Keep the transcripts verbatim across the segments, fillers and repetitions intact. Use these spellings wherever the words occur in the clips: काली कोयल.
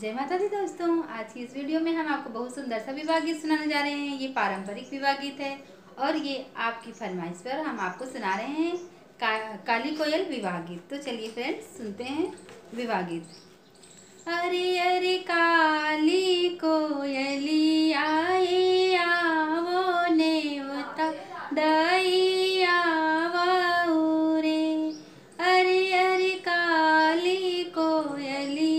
जय माता दी दोस्तों, आज की इस वीडियो में हम आपको बहुत सुंदर सा विवाह गीत सुनाने जा रहे हैं। ये पारंपरिक विवाह गीत है और ये आपकी फरमाइश पर हम आपको सुना रहे हैं का, काली कोयल विवाह गीत। तो चलिए फ्रेंड्स सुनते हैं विवाह गीत। अरे अरे काली कोयली आए आवो नेवता दई आवो रे। अरे अरे काली कोयली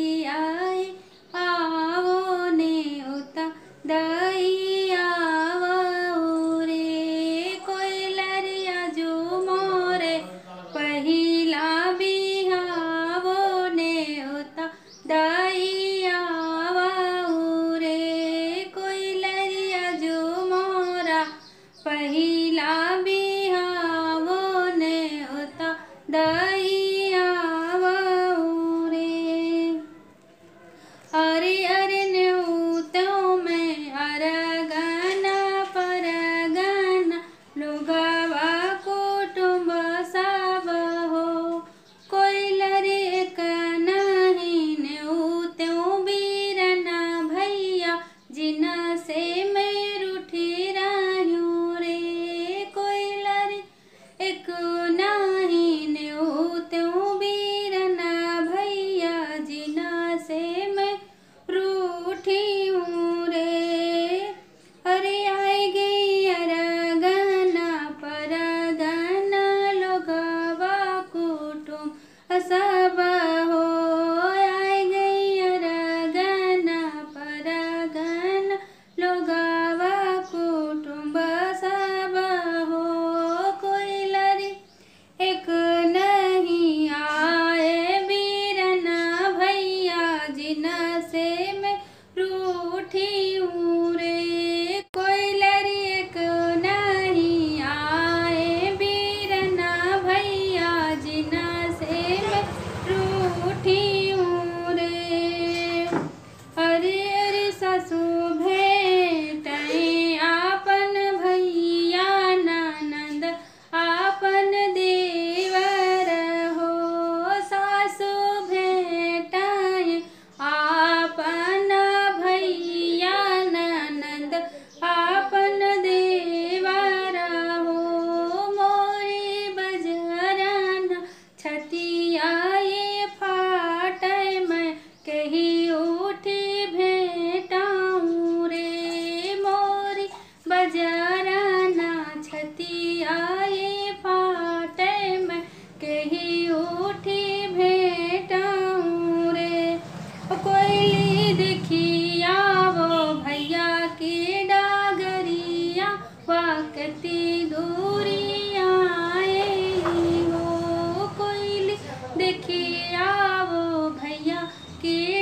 देखिए आवो भैया की